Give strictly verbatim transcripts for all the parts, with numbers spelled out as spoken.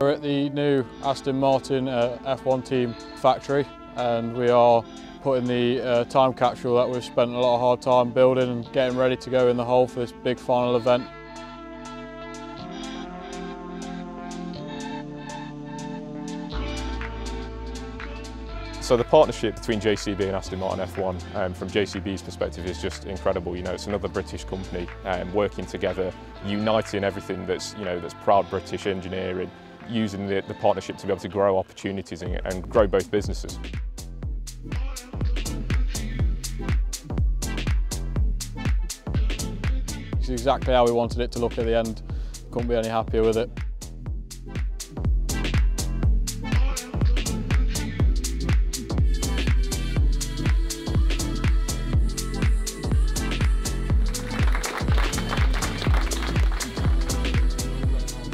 We're at the new Aston Martin uh, F one team factory, and we are putting the uh, time capsule that we've spent a lot of hard time building and getting ready to go in the hole for this big final event. So the partnership between J C B and Aston Martin F one um, from J C B's perspective is just incredible. You know, it's another British company um, working together, uniting everything that's, you know, that's proud British engineering, using the, the partnership to be able to grow opportunities and, and grow both businesses. It's exactly how we wanted it to look at the end. Couldn't be any happier with it.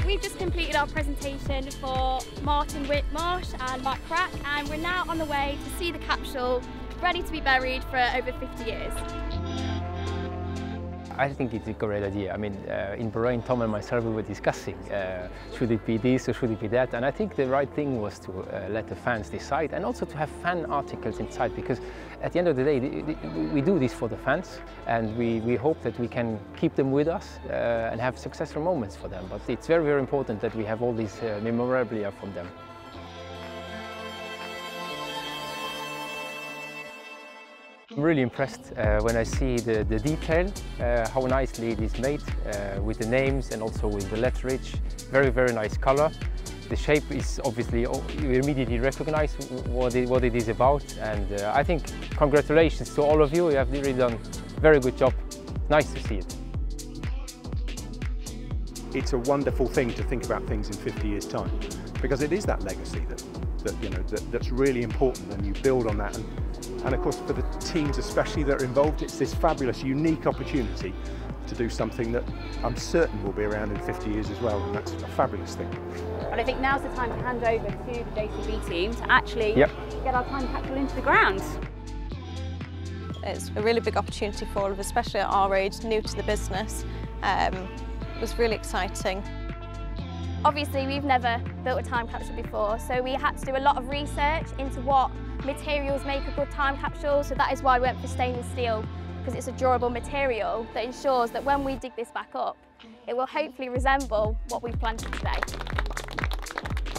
We've just completed our presentation for Martin Whitmarsh and Mike Krack, and we're now on the way to see the capsule ready to be buried for over fifty years. I think it's a great idea. I mean, uh, in Bahrain, Tom and myself, we were discussing uh, should it be this or should it be that, and I think the right thing was to uh, let the fans decide, and also to have fan articles inside, because at the end of the day, we do this for the fans, and we, we hope that we can keep them with us uh, and have successful moments for them. But it's very, very important that we have all these uh, memorabilia from them. I'm really impressed uh, when I see the, the detail, uh, how nicely it is made, uh, with the names and also with the letterage. Very, very nice color. The shape is obviously, you immediately recognize what it, what it is about, and uh, I think congratulations to all of you. You have really done a very good job. Nice to see it. It's a wonderful thing to think about things in fifty years' time, because it is that legacy that, that you know that, that's really important, and you build on that. And, And of course, for the teams especially that are involved, it's this fabulous, unique opportunity to do something that I'm certain will be around in fifty years as well, and that's a fabulous thing. And I think now's the time to hand over to the J C B team to actually yep. get our time capsule into the ground. It's a really big opportunity for all of us, especially at our age, new to the business. Um, it was really exciting. Obviously, we've never built a time capsule before, so we had to do a lot of research into what materials make a good time capsule, so that is why we went for stainless steel, because it's a durable material that ensures that when we dig this back up, it will hopefully resemble what we've planted today.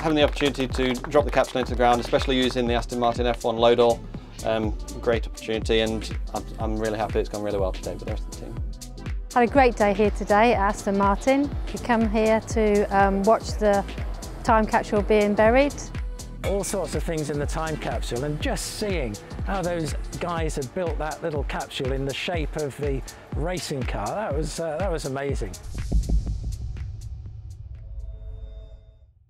Having the opportunity to drop the capsule into the ground, especially using the Aston Martin F one low-door, um, great opportunity, and I'm, I'm really happy it's gone really well today with the rest of the team. Had a great day here today at Aston Martin. We come here to um, watch the time capsule being buried. All sorts of things in the time capsule, and just seeing how those guys had built that little capsule in the shape of the racing car, that was, uh, that was amazing.